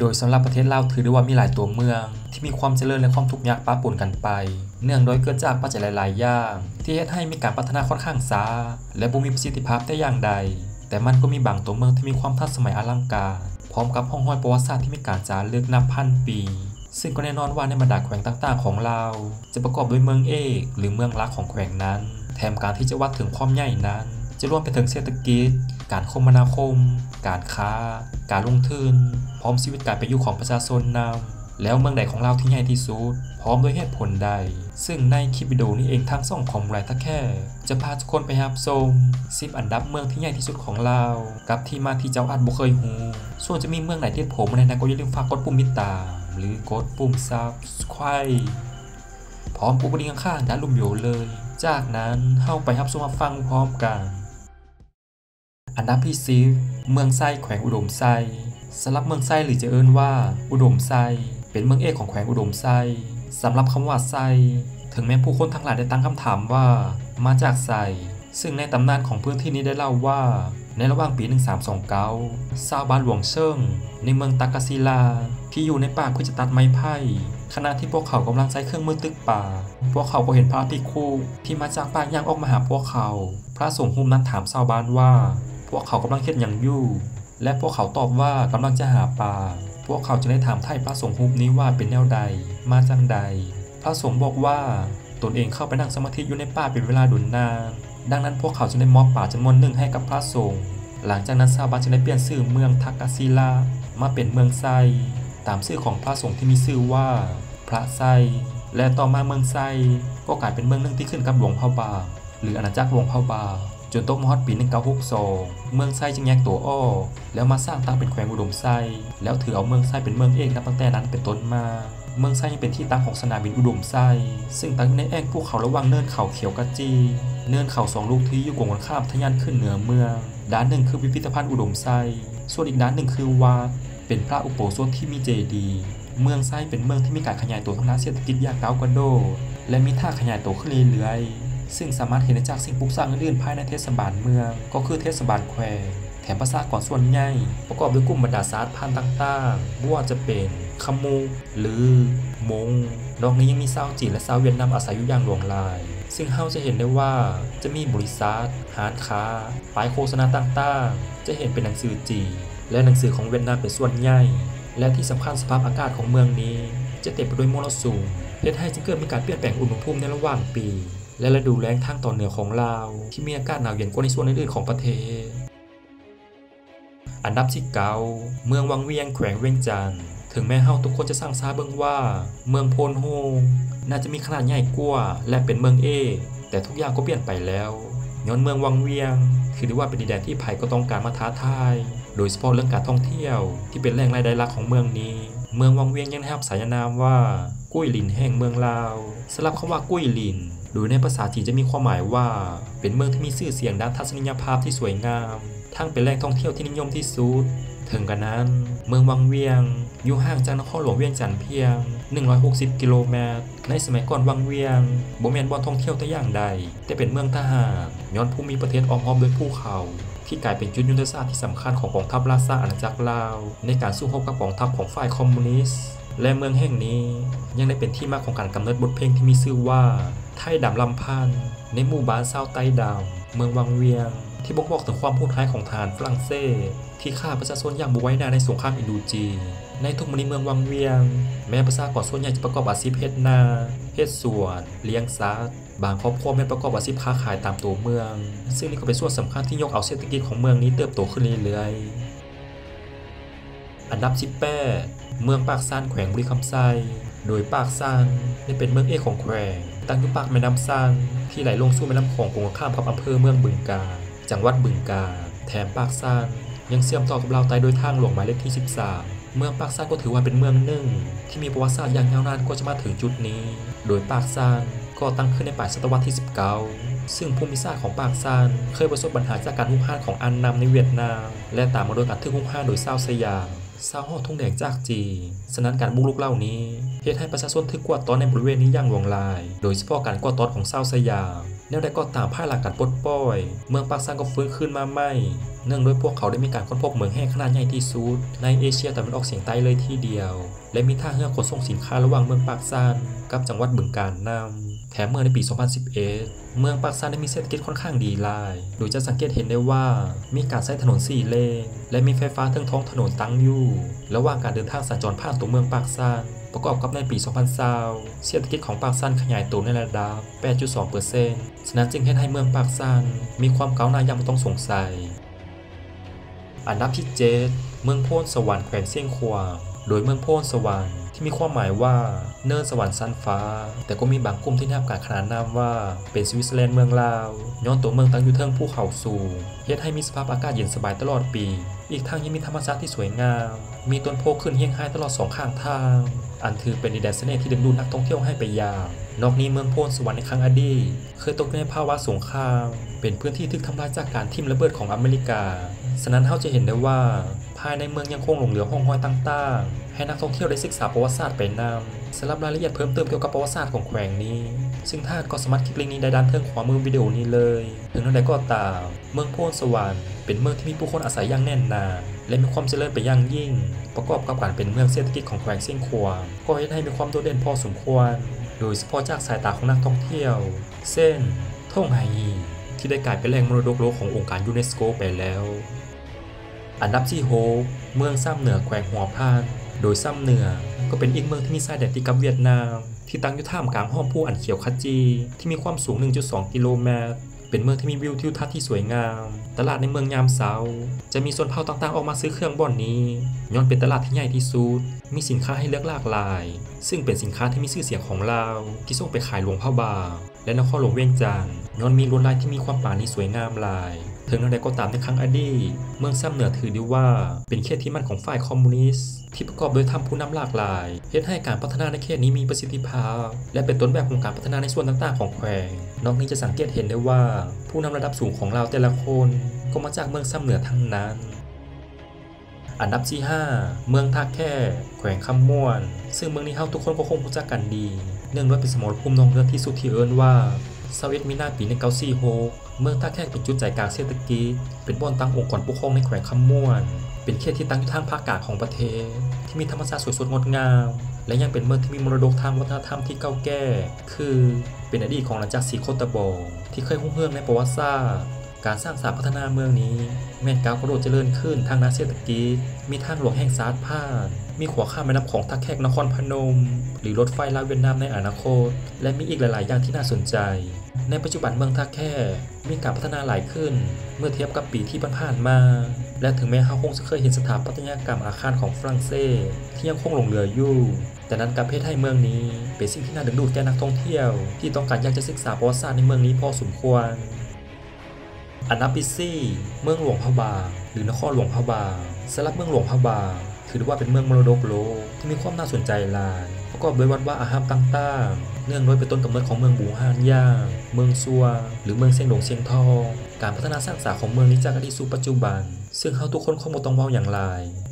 โดยสำหรับประเทศลาวถือได้ว่ามีหลายตัวเมืองที่มีความเจริญและความทุกข์ยากปะปนกันไปเนื่องโดยเกิดจากปัจจัยหลายๆอย่างที่เฮ็ดให้มีการพัฒนาค่อนข้างช้าและบ่มีประสิทธิภาพแต่อย่างใดแต่มันก็มีบางตัวเมืองที่มีความทันสมัยอลังการพร้อมกับห้องห้อยประวัติศาสตร์ที่มีการจารึกนับพันปีซึ่งก็แน่นอนว่าในบรรดาแขวงต่างๆของลาวจะประกอบด้วยเมืองเอกหรือเมืองหลักของแขวงนั้นแถมการที่จะวัดถึงความใหญ่นั้นจะรวมไปถึงเศรษฐกิจการคมนาคมการค้าการลงทุนพร้อมชีวิตการเป็นอยู่ของประชาชนนำแล้วเมืองใดของเราที่ใหญ่ที่สุดพร้อมด้วยเหตุผลใดซึ่งในคลิปวิดีโอนี้เองทั้งสองของรายการแค่จะพาทุกคนไปหาชม10อันดับเมืองที่ใหญ่ที่สุดของเรากับที่มาที่เจ้าอาจบ่เคยฮู้ส่วนจะมีเมืองไหนที่ผมในนั้นก็อย่าลืมฝากกดปุ่มติดตามหรือกดปุ่ม Subscribe พร้อมปุ่มกระดิ่งข้างด้านลุ่มโยเลยจากนั้นเข้าไปรับชมฟังพร้อมกันอันดับที่10เมืองไส้แขวงอุดมไส้สำหรับเมืองไส้หรือจะเอิ้นว่าอุดมไส้เป็นเมืองเอกของแขวงอุดมไส้สำหรับคำว่าไส้ถึงแม้ผู้คนทั้งหลายได้ตั้งคำถามว่ามาจากไส้ซึ่งในตำนานของพื้นที่นี้ได้เล่าว่าในระหว่างปี1329ชาวบ้านหลวงเซิ่งในเมืองตากศิลาที่อยู่ในป่าเพื่อจะตัดไม้ไผ่ขณะที่พวกเขากำลังใช้เครื่องมือตึกป่าพวกเขาก็เห็นพระภิกขุที่มาจากป่าย่างออกมาหาพวกเขาพระสงฆ์หุ่มนั้นถามชาวบ้านว่าพวกเขากำลังเฮ็ดหยังอยู่และพวกเขาตอบว่ากำลังจะหาปลาพวกเขาจึงได้ถามไถ่พระสงฆ์หุ่มนี้ว่าเป็นแนวใดมาจังใดพระสงฆ์บอกว่าตนเองเข้าไปนั่งสมาธิอยู่ในป่าเป็นเวลาดุนนานดังนั้นพวกเขาจึงได้มอบป่าจำนวนหนึ่งให้กับพระสงฆ์หลังจากนั้นชาวบ้านจึงได้เปลี่ยนชื่อเมืองทักกศิลามาเป็นเมืองไส้ตามชื่อของพระสงฆ์ที่มีชื่อว่าพระไส้และต่อมาเมืองไส้ก็กลายเป็นเมืองหนึ่งที่ขึ้นกับหลวงพ่อบางหรืออาณาจักรหลวงพ่อบางจนตกมหดปี1962เมืองไส้จึงแยกตัวออกแล้วมาสร้างตั้งเป็นแขวงอุดมไส้แล้วถือเอาเมืองไส้เป็นเมืองเอกนับตั้งแต่นั้นเป็นต้นมาเมืองไส้ยังเป็นที่ตั้งของสนามบินอุดมไส้ซึ่งตั้งอยู่ในแอ่งภูเขาระหว่างเนินเขาเขียวกะจีเนินเขา2ลูกที่อยู่ตรงกันข้ามทะยานขึ้นเหนือเมืองด้านหนึ่งคือพิพิธภัณฑ์อุดมไส้ส่วนอีกด้านหนึ่งคือวัดเป็นพระอุโบสถที่มีเจดีย์เมืองไส้เป็นเมืองที่มีการขยายตัวทางด้านเศรษฐกิจอย่างก้าวกระโดดและมีท่าขยายตัวขึ้นเรื่อยๆซึ่งสามารถเห็นได้จากสิ่งปลูกสร้างอื่นๆภายในเทศบาลเมืองก็คือเทศบาลแควแถมประชากรส่วนใหญ่ประกอบด้วยกลุ่มบรรดาสาพันธุ์ต่างๆไม่ว่าจะเป็นขมูหรือมงนอกนี้ยังมีชาวจีนและชาวเวียดนามอาศัยอยู่อย่างหลวงหลายซึ่งเฮาจะเห็นได้ว่าจะมีบริษัทร้านค้าป้ายโฆษณาต่างๆจะเห็นเป็นหนังสือจีนและหนังสือของเวียดนามเป็นส่วนใหญ่และที่สำคัญสภาพอากาศของเมืองนี้จะเต็มไปด้วยมลพิษเฮ็ดให้จึงเกิดมีการเปลี่ยนแปลงอุณหภูมิในระหว่างปีและฤดูแล้งทางตอนเหนือของลาวที่มีอากาศหนาวเย็นกว่าในส่วนอื่นๆของประเทศอันดับที่9เมืองวังเวียงแขวงเวียงจันทน์ถึงแม้เฮาทุกคนจะสร้างซาเบิ่งว่าเมืองโพนโฮน่าจะมีขนาดใหญ่กว่าและเป็นเมืองเอแต่ทุกอย่างก็เปลี่ยนไปแล้วย้อนเมืองวังเวียงคือได้ว่าเป็นดินแดนที่ไผก็ต้องการมาท้าทายโดยเฉพาะเรื่องการท่องเที่ยวที่เป็นแหล่งรายได้หลักของเมืองนี้เมืองวังเวียงยังได้รับสายนามว่ากุ้ยหลินแห่งเมืองลาวสำหรับคำว่ากุ้ยหลินโดยในภาษาจีนจะมีความหมายว่าเป็นเมืองที่มีชื่อเสียงด้านทัศนียภาพที่สวยงามทั้งเป็นแหล่งท่องเที่ยวที่นิยมที่สุดถึงกระนั้นเมืองวังเวียงอยู่ห่างจากนครหลวงเวียงจันทน์เพียง160กิโลเมตรในสมัยก่อนวังเวียงบ่แม่นบ่อนท่องเที่ยวแต่อย่างใดแต่เป็นเมืองทหารย้อนภูมิประเทศอ้อมรอบด้วยภูเขาที่กลายเป็นจุดยุทธศาสตร์ที่สำคัญของกองทัพราชอาณาจักรลาวในการสู้รบกับกองทัพของฝ่ายคอมมิวนิสต์และเมืองแห่งนี้ยังได้เป็นที่มาของการกำเนิดบทเพลงที่มีชื่อว่าไทยดำลำพันในหมู่บ้านชาวไต้ดำเมืองวังเวียงที่บ่งบอกถึงความโหดร้ายของทหารฝรั่งเศสที่ฆ่าประชาชนอย่างบ่ไว้หน้าในสงครามอินโดจีนในทุกมื้อนี้เมืองวังเวียงแม้ประชากรส่วนใหญ่จะประกอบอาชีพเฮ็ดนาเฮ็ดสวนเลี้ยงสัตว์บางครอบครัวแม้ประกอบอาชีพค้าขายตามตัวเมืองซึ่งนี่ก็เป็นส่วนสำคัญที่ยกเอาเศรษฐกิจของเมืองนี้เติบโตขึ้นเรื่อยๆอันดับที่8เมืองปากซ่านแขวงบุรีรัมย์ไซโดยปากซ่านได้เป็นเมืองเอกของแขวงตั้งอยู่ปากแม่น้ำซ่านที่ไหลลงสู่แม่น้ำคงตรงข้ามกับอำเภอเมืองบึงกาฬจังหวัดบึงกาฬแถมปากซ่านยังเชื่อมต่อกับลาวใต้โดยทางหลวงหมายเลขที่13เมืองปากซ่านก็ถือว่าเป็นเมืองหนึ่งที่มีประวัติศาสตร์อย่างยาวนานกว่าจะมาถึงจุดนี้โดยปากซ่านก็ตั้งขึ้นในปลายศตวรรษที่19ซึ่งภูมิศาสตร์ของปากซ่านเคยประสบปัญหาจากการฮุกฮานของอันนำในเวียดนามและตามมาโดยการถูกฮุกฮานโดยชาวสยามชาวฮอดทุ่งแดงจากจีนฉะนั้นการบุกรุกเหล่านี้เฮ็ดให้ประชาชนถูกกวาดต้อนในบริเวณนี้อย่างหลวงหลายโดยเฉพาะการกวาดต้อนของชาวสยาม แล้วได้ก็ตามภายหลังการปลดปล่อยเมืองปากซางก็ฟื้นขึ้นมาใหม่เนื่องด้วยพวกเขาได้มีการค้นพบเมืองแห่งขนาดใหญ่ที่สุดในเอเชียตะวันออกเฉียงใต้เลยทีเดียวและมีท่าเรือขนส่งสินค้าระหว่างเมืองปากซางกับจังหวัดบึงกาฬนำแถมเมื่อในปี 2011 เมืองปากซางได้มีเศรษฐกิจค่อนข้างดีลายโดยจะสังเกตเห็นได้ว่ามีการใช้ถนน4 เลนและมีไฟฟ้าทั้งท้องถนนตั้งอยู่ระหว่างการเดินทางสัญจรผ่านตัวเมืองปากซางประกอบกับในปี 2020 เศรษฐกิจของปากซางขยายตัวในระดับ 8.2% ฉะนั้นจึงเห็นให้เมืองปากซางมีความก้าวหน้าอย่างไม่ต้องสงสัยอันดับที่ 7 เมืองโพนสวรรค์แขวงเซี่ยงควาโดยเมืองโพนสวรรค์ที่มีความหมายว่าเนินสวรรค์ชั้นฟ้าแต่ก็มีบางกลุ่มที่นับการขนานนามว่าเป็นสวิตเซอร์แลนด์เมืองลาวย้อนตัวเมืองตั้งอยู่เทิงภูเขาสูงเฮ็ดให้มีสภาพอากาศเย็นสบายตลอดปีอีกทั้งยังมีธรรมชาติที่สวยงามมีต้นโพขึ้นเฮี้ยงห้ายตลอด2ข้างทางอันถือเป็นดินแดนเสน่ห์ที่ดึงดูดนักท่องเที่ยวให้ไปยามนอกนี้เมืองโพนสวรรค์ในครั้งอดีตเคยตกในภาวะสงครามเป็นพื้นที่ถูกทำลายจากการทิ่มระเบิดของอเมริกาฉะนั้นเราจะเห็นได้ว่าภายในเมืองยังคงหลงเหลือห้องห้อยต่างๆให้นักท่องเที่ยวได้ศึกษาประวัติศาสตร์ไปนำสำหรับรายละเอียดเพิ่มเติมเกี่ยวกับประวัติศาสตร์ของแขวงนี้ซึ่งท่านก็สามารถคลิกลิงก์นี้ได้ด้านเทิงขวามือวิดีโอนี้เลยถึงนั้นใดก็ตามเมืองโพนสวรรค์เป็นเมืองที่มีผู้คนอาศัยอย่างแน่นหนาและมีความเจริญไปอย่างยิ่งประกอบกับการเป็นเมืองเศรษฐกิจของแขวงเซี่ยงควาก็เห็นให้มีความโดดเด่นพอสมควรโดยเฉพาะจากสายตาของนักท่องเที่ยวเช่นท่งไห่ที่ได้กลายเป็นแหล่งมรดกโลกขององค์การยูเนสโกไปแล้วอันดับที่ 6 เมืองซ้ำเหนือแขวงหัวพานโดยซ้ำเหนือก็เป็นอีกเมืองที่มีชายแดนติดกับเวียดนามที่ตั้งอยู่ท่ามกลางห้อมผู้อันเขียวขจีที่มีความสูง 1.2 กิโลเมตรเป็นเมืองที่มีวิวทิวทัศน์ที่สวยงามตลาดในเมืองยามเช้าจะมีชนเผ่าต่างๆออกมาซื้อเครื่องบ่อนนี้ย้อนเป็นตลาดที่ใหญ่ที่สุดมีสินค้าให้เลือกหลากหลายซึ่งเป็นสินค้าที่มีชื่อเสียงของลาวที่ส่งไปขายหลวงพ่อบาและนครหลวงเวียงจันทน์ย้อนมีลวดลายที่มีความป่านี้สวยงามหลายถึงนั้นก็ตามในครั้งอดีตเมืองซ้ำเหนือถือได้ว่าเป็นเขตที่มั่นของฝ่ายคอมมิวนิสต์ที่ประกอบโดยท่านผู้นำหลากหลายเฮ็ดให้การพัฒนาในเขตนี้มีประสิทธิภาพและเป็นต้นแบบของการพัฒนาในส่วนต่างๆของแขวงนอกนี้จะสังเกตเห็นได้ว่าผู้นำระดับสูงของเราแต่ละคนก็มาจากเมืองซ้ำเหนือทั้งนั้นอันดับที่ 5 เมืองท่าแค่แขวงคำม่วนซึ่งเมืองนี้เฮาทุกคนก็คงรู้จักกันดีเนื่องด้วยเป็นสมรภูมิน้องเลือดที่สุดที่เอิ้นว่า21 มีนาปี 1946เมืองท่าแค่เป็นจุดใจกลางเศรษฐกิจเป็นบ่อนตั้งองค์กรปกครองในแขวงคำม่วนเป็นเขตที่ตั้งอยู่ทางภาคกลางของประเทศที่มีธรรมชาติสวยสดงดงามและยังเป็นเมืองที่มีมรดกทางวัฒนธรรมที่เก่าแก่คือเป็นอดีตของอาณาจักรสีโคตะบองที่เคยรุ่งเรืองในประวัติศาสตร์การสร้างสรรค์พัฒนาเมืองนี้แม่นก้าวกระโดดเจริญขึ้นทางด้านเศรษฐกิจมีทางหลวงแห่งสาดผ่านมีขัวข้ามแม่น้ำของท่าแขกนครพนมหรือรถไฟลาวเวียดนามในอนาคตและมีอีกหลายๆอย่างที่น่าสนใจในปัจจุบันเมืองท่าแค่มีการพัฒนาหลายขึ้นเมื่อเทียบกับปีที่ผ่านมาและถึงแม้เฮาคงจะเคยเห็นสถาปัตยกรรมอาคารของฝรั่งเศสที่ยังคงหลงเหลืออยู่แต่นั้นกลับเฮ็ดให้เมืองนี้เป็นสิ่งที่น่าดึงดูดแก่นักท่องเที่ยวที่ต้องการอยากจะศึกษาประวัติศาสตร์ในเมืองนี้พอสมควรอันดับที่ 4เมืองหลวงพะบางหรือนครหลวงพะบางสำหรับเมืองหลวงพะบางถือได้ว่าเป็นเมืองมรดกโลกที่มีความน่าสนใจหลายประกอบด้วยวัดวาอาหารต่างๆเนื่องด้วยเป็นต้นกำเนิดของเมืองบูฮานย่างเมืองซัวหรือเมืองเซียงดงเซียงทองการพัฒนาสร้างสรรค์ของเมืองนี้จากอดีตสู่ปัจจุบันซึ่งเฮาทุกคนคงบ่ต้องเว้าอย่างไร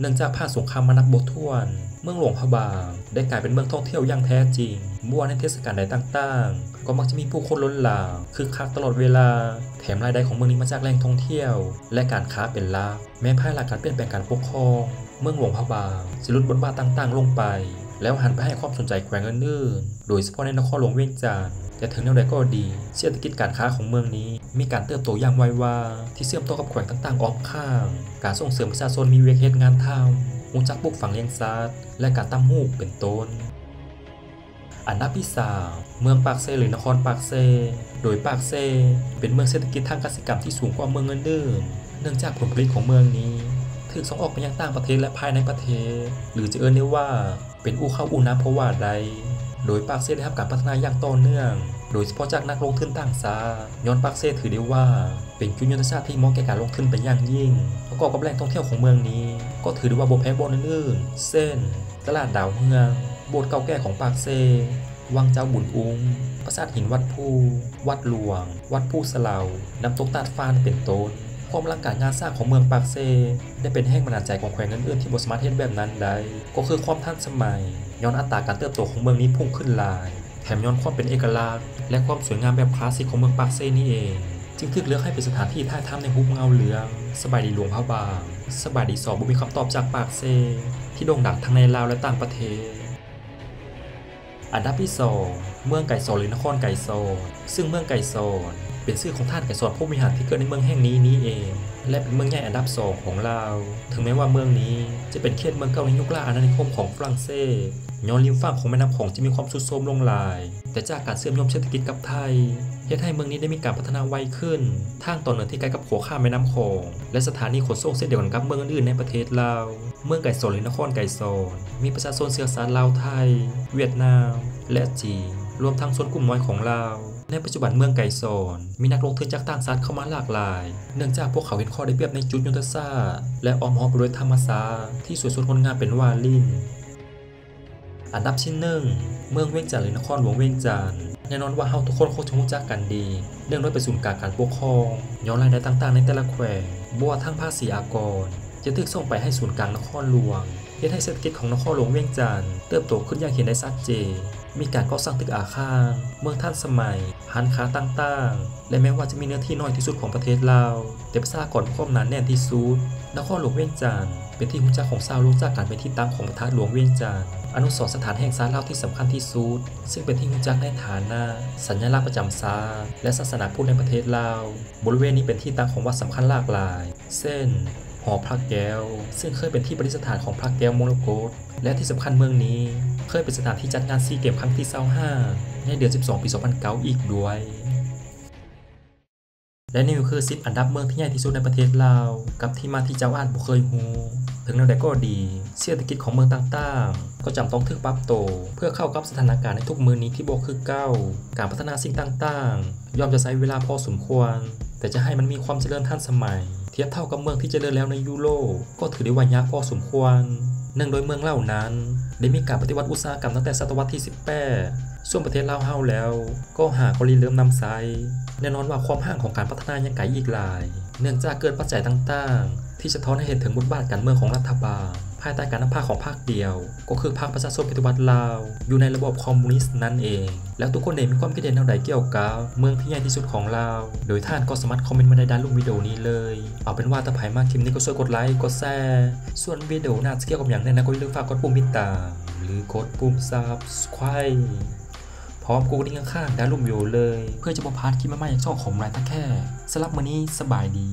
เนื่องจากผ่านสงครามมานับบ่ถ้วนเมืองหลวงพะบางได้กลายเป็นเมืองท่องเที่ยวอย่างแท้จริงบ่ว่าในเทศกาลใดต่างๆก็มักจะมีผู้คนล้นหลามคึกคักตลอดเวลาแถมรายได้ของเมืองนี้มาจากแหล่งท่องเที่ยวและการค้าเป็นหลักแม้ภายหลังการเปลี่ยนแปลงการปกครองเมืองหลวงพะบางจะลดบทบาทต่างๆลงไปแล้วหันไปให้ความสนใจแขวงอื่นๆโดยเฉพาะในนครหลวงเวียงจันทน์แต่ถึงแนวใดก็ดีเศรษฐกิจการค้าของเมืองนี้มีการเติบโตอย่างไววาที่เชื่อมต่อกับแขวงต่างๆอ้อมข้างการส่งเสริมประชาชนมีเวกเฮ็ดงานทำมุ่งจักปลูกฝังเลี้ยงสัตว์และการตำหูเป็นต้นอันดับที่ 3เมืองปากเซหรือนครปากเซโดยปากเซเป็นเมืองเศรษฐกิจทางเกษตรกรรมที่สูงกว่าเมืองอื่นๆเนื่องจากผลผลิตของเมืองนี้ถูกส่งออกไปยังต่างประเทศและภายในประเทศหรือจะเอิ้นได้ว่าเป็นอู่ข้าวอู่น้ำเพราะว่าใดโดยปากเซได้รับการพัฒนาอย่างต่อเนื่องโดยเฉพาะจากนักลงทุนต่างชาติย้อนปากเซถือได้ว่าเป็นจุดยุทธศาสตร์ที่เหมาะแก่การลงทุนเป็นอย่างยิ่งประกอบกับแหล่งท่องเที่ยวของเมืองนี้ก็ถือได้ว่าบ่แพ้บ่อนอื่นๆเช่นตลาดดาวเฮืองโบสถ์เก่าแก่ของปากเซวังเจ้าบุญอุ้งปราสาทหินวัดภูวัดหลวงวัดภูสะเหลาน้ำตกตาดฟานเป็นต้นความร่างกายงานสร้างของเมืองปากเซได้เป็นแห่งบันดาลใจของแขวงอื่นๆที่บ่สามารถเฮ็ดแบบนั้นได้ก็คือความทันสมัยย้อนอัตราการเติบโตของเมืองนี้พุ่งขึ้นหลาย แถมย้อนความเป็นเอกลักษณ์และความสวยงามแบบคลาสสิกของเมืองปากเซ่นี่เองจึงถูกเลือกให้เป็นสถานที่ท่าถ้ำในหุบเงาเหลืองสบายดีหลวงพระบางสบายดีสอบบ่มีคำตอบจากปากเซ่ที่โด่งดังทั้งในลาวและต่างประเทศอันดับที่2เมืองไก่สอนหรือนครไก่สอนซึ่งเมืองไก่สอนเป็นชื่อของท่านไก่สอนผู้บริหารที่เกิดในเมืองแห่งนี้นี่เองและเป็นเมืองใหญ่อันดับ2ของลาวถึงแม้ว่าเมืองนี้จะเป็นเขตเมืองเก่าในยุคล่าอาณานิคมของฝรั่งเศสย้อนริมฝั่งของแม่น้ำคงจะมีความทรุดโทรมลงหลายแต่จากการเชื่อมโยงเศรษฐกิจกับไทยเฮ็ดให้เมืองนี้ได้มีการพัฒนาไวขึ้นทางตอนเหนือที่ใกล้กับหัวข้ามแม่น้ำคงและสถานีขนส่งเส้นเดียวกันกับเมืองอื่นๆในประเทศลาวเมืองไก่สอนหรือนครไก่สอนมีประชาชนเชื้อสายลาวไทยเวียดนามและจีนรวมทั้งชนกลุ่มน้อยของลาวในปัจจุบันเมืองไก่สอนมีนักลงทุนจากต่างชาติเข้ามาหลากหลายเนื่องจากพวกเขาเห็นข้อได้เปรียบในจุดยุทธศาสตร์และออมหอบด้วยธรรมศาสตร์ที่สวยสดงดงามเป็นวาลินอันดับที่1เมืองเวียงจันทร์หรือนครหลวงเวียงจันทร์แน่นอนว่าเฮาทุกคนคงจะรู้จักกันดีเนื่องด้วยเป็นศูนย์กลางการปกครองย้อนรายได้ต่างๆในแต่ละแขวงบ่ว่าทั้งภาษีอากรจะถูกส่งไปให้ศูนย์กลางนครหลวงเฮ็ดให้เศรษฐกิจของนครหลวงเวียงจันทร์เติบโตขึ้นอย่างเห็นได้ชัดเจนมีการก่อสร้างตึกอาคารเมืองทันสมัยร้านค้าต่างๆและแม้ว่าจะมีเนื้อที่น้อยที่สุดของประเทศลาวแต่ประชากรความหนาแน่นที่สุดนครหลวงเวียงจันทร์เป็นที่รู้จักของชาวโลกจากการเป็นที่ตั้งของพระธาตุหลวงเวียงจันทร์อนุสรณ์สถานแห่งชาติลาวที่สำคัญที่สุดซึ่งเป็นที่รู้จักในฐานะสัญลักษณ์ประจำชาติและศาสนาพุทธในประเทศลาวบริเวณนี้เป็นที่ตั้งของวัดสำคัญหลากหลายเช่นหอพระแก้วซึ่งเคยเป็นที่ประดิษฐานของพระแก้วมรกตและที่สำคัญเมืองนี้เคยเป็นสถานที่จัดงานซีเกมส์ครั้งที่25ในเดือน12ปี2009อีกด้วยและนี่คือ10อันดับเมืองที่ใหญ่ที่สุดในประเทศลาวกับที่มาที่เจ้าอาจบ่เคยฮู้ถึงแนวใดก็ดีเศรษฐกิจของเมืองต่างๆก็จำต้องถูกปรับโตเพื่อเข้ากับสถานการณ์ในทุกมื้อนี้ที่บ่คือเก่าการพัฒนาสิ่งต่างๆย่อมจะใช้เวลาพอสมควรแต่จะให้มันมีความเจริญทันสมัยเทียบเท่ากับเมืองที่เจริญแล้วในยุโรปก็ถือได้ว่ายากพอสมควรเนื่องโดยเมืองเหล่านั้นได้มีการปฏิวัติอุตสาหกรรมตั้งแต่ศตวรรษที่18ส่วนประเทศลาวเฮาแล้วก็หากรีเริ่มนำไซแน่นอนว่าความห่างของการพัฒนายังไกลอีกหลายเนื่องจากเกิดปัจจัยต่างๆที่สะท้อนให้เห็นถึงบทบาทการเมืองของรัฐบาลภายใต้การนำพาของพรรคเดียวก็คือพรรคประชาชนปฏิวัติลาวอยู่ในระบบคอมมิวนิสต์นั่นเองแล้วทุกคนเองมีความคิดเห็นแนวใดเกี่ยวกับเมืองที่ใหญ่ที่สุดของลาวโดยท่านก็สามารถคอมเมนต์มาในด้านล่างวิดีโอนี้เลยเอาเป็นว่าถ้าใครมากคลิปนี้ก็ช่วยกดไลค์กดแชร์ส่วนวิดีโอหน้าจะเกี่ยวกับอย่างแน่นะก็อย่าลืมฝากกดปุ่มติดตามหรือกดปุ่ม Subscribe พร้อมกดกระดิ่งข้างๆด้านล่างวิดีโอเลยเพื่อจะบ่พลาดคลิปใหม่ๆจากช่องของไลน์ตะแค่สำหรับมื้อนี้สบายดี